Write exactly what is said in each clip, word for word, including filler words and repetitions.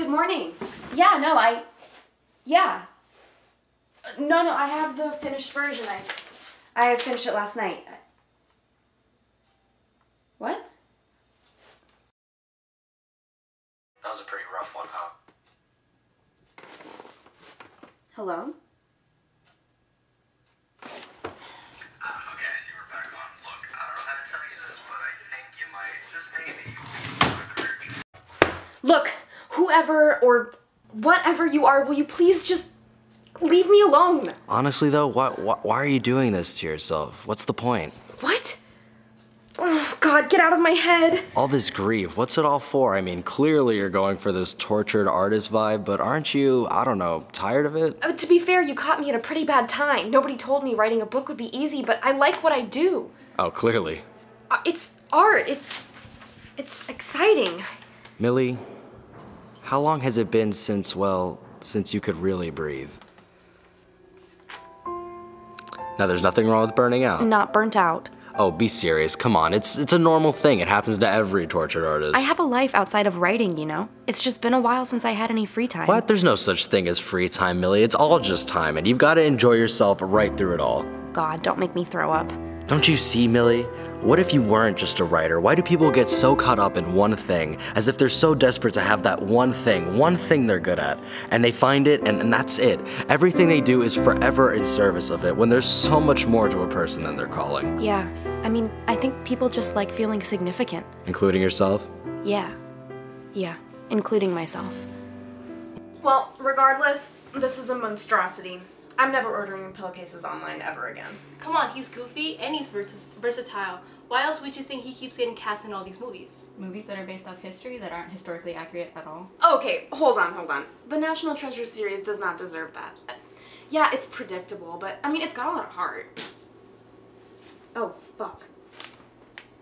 good morning. Yeah, no, I, yeah. No, no, I have the finished version. I, I finished it last night. What? That was a pretty rough one, huh? Hello? Um, okay, I see we're back on. Look, I don't know how to tell you this, but I think you might, just maybe, you'll be quicker. Look, whoever or whatever you are, will you please just leave me alone? Honestly, though, why, why, why are you doing this to yourself? What's the point? What? Oh, God, get out of my head. All this grief, what's it all for? I mean, clearly you're going for this tortured artist vibe, but aren't you, I don't know, tired of it? Uh, to be fair, you caught me at a pretty bad time. Nobody told me writing a book would be easy, but I like what I do. Oh, clearly. Uh, it's art. It's, it's exciting. Millie, how long has it been since, well, since you could really breathe? Now, there's nothing wrong with burning out. Not burnt out. Oh, be serious, come on. It's it's a normal thing. It happens to every tortured artist. I have a life outside of writing, you know? It's just been a while since I had any free time. What? There's no such thing as free time, Millie. It's all just time, and you've got to enjoy yourself right through it all. God, don't make me throw up. Don't you see, Millie? What if you weren't just a writer? Why do people get so caught up in one thing, as if they're so desperate to have that one thing, one thing they're good at, and they find it, and, and that's it. Everything they do is forever in service of it, when there's so much more to a person than their calling. Yeah, I mean, I think people just like feeling significant. Including yourself? Yeah, yeah, including myself. Well, regardless, this is a monstrosity. I'm never ordering pillowcases online ever again. Come on, he's goofy and he's vers versatile. Why else would you think he keeps getting cast in all these movies? Movies that are based off history that aren't historically accurate at all. Okay, hold on, hold on. The National Treasure series does not deserve that. Uh, yeah, it's predictable, but I mean, it's got a lot of heart. Oh, fuck.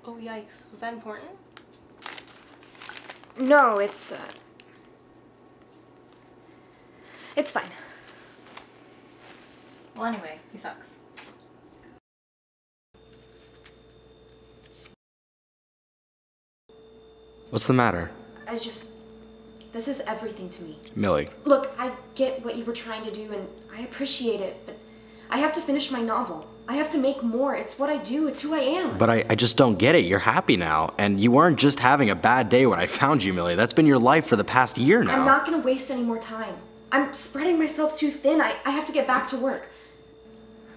Oh, yikes. Was that important? No, it's... Uh... It's fine. Well, anyway, he sucks. What's the matter? I just... This is everything to me. Millie. Look, I get what you were trying to do, and I appreciate it, but I have to finish my novel. I have to make more. It's what I do. It's who I am. But I, I just don't get it. You're happy now, and you weren't just having a bad day when I found you, Millie. That's been your life for the past year now. I'm not going to waste any more time. I'm spreading myself too thin. I, I have to get back to work.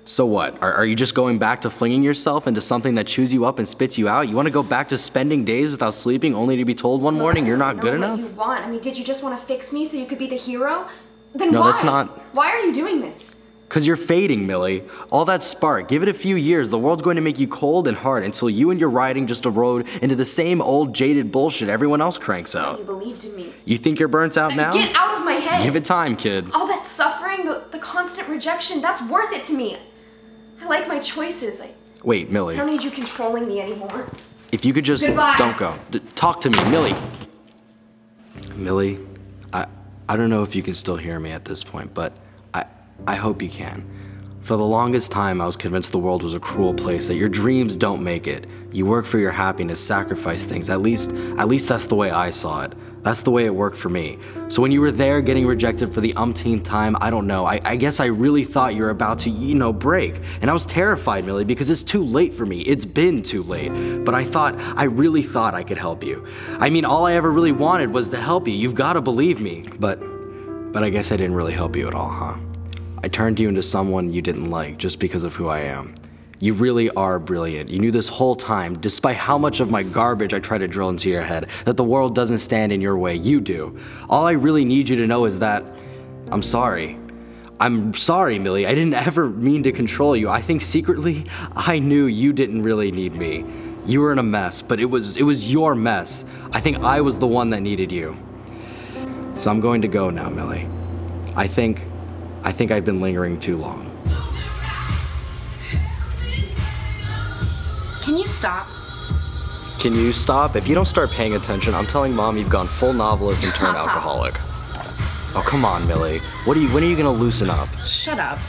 So what? Are, are you just going back to flinging yourself into something that chews you up and spits you out? You want to go back to spending days without sleeping only to be told one Look, morning you're not good enough? I don't know what you want. I mean, did you just want to fix me so you could be the hero? Then no, why? That's not... Why are you doing this? Because you're fading, Millie. All that spark, give it a few years, the world's going to make you cold and hard until you and your writing just erode into the same old jaded bullshit everyone else cranks out. You believed in me. You think you're burnt out now? Get out of my head! Give it time, kid. All that suffering, the, the constant rejection, that's worth it to me. I like my choices. I, Wait, Millie. I don't need you controlling me anymore. If you could just... Goodbye. Don't go. D talk to me, Millie. Millie, I, I don't know if you can still hear me at this point, but I, I hope you can. For the longest time, I was convinced the world was a cruel place, that your dreams don't make it. You work for your happiness, sacrifice things. At least, at least that's the way I saw it. That's the way it worked for me. So when you were there getting rejected for the umpteenth time, I don't know, I, I guess I really thought you were about to, you know, break. And I was terrified, Millie, because it's too late for me. It's been too late. But I thought, I really thought I could help you. I mean, all I ever really wanted was to help you. You've got to believe me. But, but I guess I didn't really help you at all, huh? I turned you into someone you didn't like just because of who I am. You really are brilliant. You knew this whole time, despite how much of my garbage I try to drill into your head, that the world doesn't stand in your way. You do. All I really need you to know is that I'm sorry. I'm sorry, Millie. I didn't ever mean to control you. I think secretly, I knew you didn't really need me. You were in a mess, but it was, it was your mess. I think I was the one that needed you. So I'm going to go now, Millie. I think, I think I've been lingering too long. Can you stop? Can you stop? If you don't start paying attention, I'm telling Mom you've gone full novelist and turned alcoholic. Oh, come on, Millie. What are you, when are you gonna loosen up? Shut up.